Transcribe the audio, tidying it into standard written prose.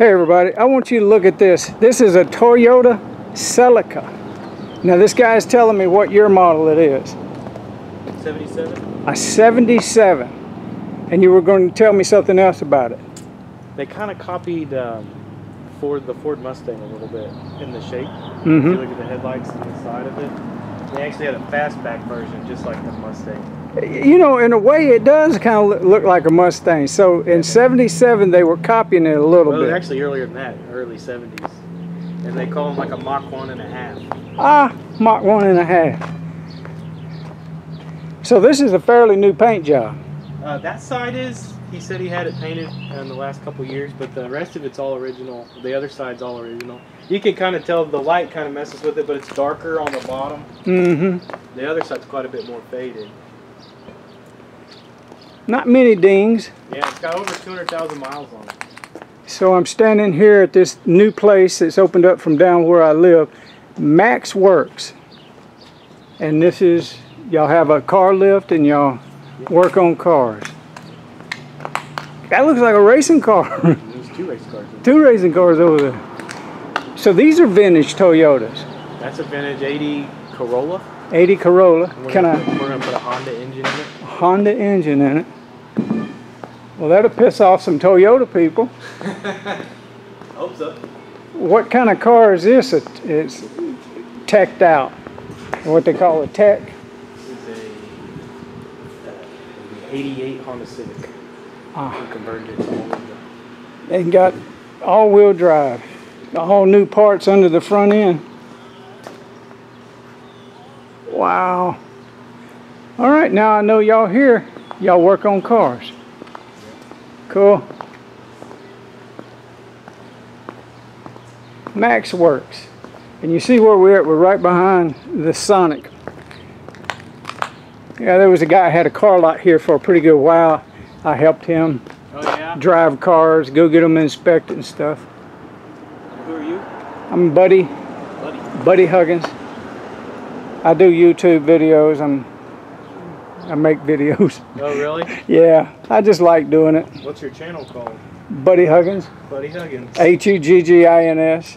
Hey everybody, I want you to look at this. This is a Toyota Celica. Now this guy is telling me what year model it is. 77. A 77. And you were going to tell me something else about it. They kind of copied the Ford Mustang a little bit in the shape. If you look at the headlights on the side of it, they actually had a fastback version just like the Mustang. You know, in a way it does kind of look like a Mustang. So in 77 they were copying it a little bit. Actually earlier than that, early 70s. And they call them like a Mach 1 and a half. Ah, Mach 1 and a half. So this is a fairly new paint job. That side is, he said he had it painted in the last couple years, but the rest of it's all original. The other side's all original. You can kind of tell the light kind of messes with it, but it's darker on the bottom. Mm-hmm. The other side's quite a bit more faded. Not many dings. Yeah, it's got over 200,000 miles on it. So I'm standing here at this new place that's opened up from down where I live, Max Works. And this is, y'all have a car lift and y'all work on cars. That looks like a racing car. There's two race cars. Two racing cars over there. So these are vintage Toyotas. That's a vintage 80 Corolla. 80 Corolla. We're gonna put a Honda engine in it. Honda engine in it. Well, that'll piss off some Toyota people. Hope so. What kind of car is this? It's teched out. What they call a tech. This is a 88 Honda Civic. Converted to all-wheel drive. They got all-wheel drive. All new parts under the front end. Wow. All right, now I know y'all here, y'all work on cars. Cool. Max Works. And you see where we're at, we're right behind the Sonic. Yeah, there was a guy had a car lot here for a pretty good while. I helped him drive cars, go get them inspected and stuff. Who are you? I'm Buddy. Buddy Huggins. I do YouTube videos. I make videos. Oh, really? Yeah. I just like doing it. What's your channel called? Buddy Huggins. Buddy Huggins. Huggins.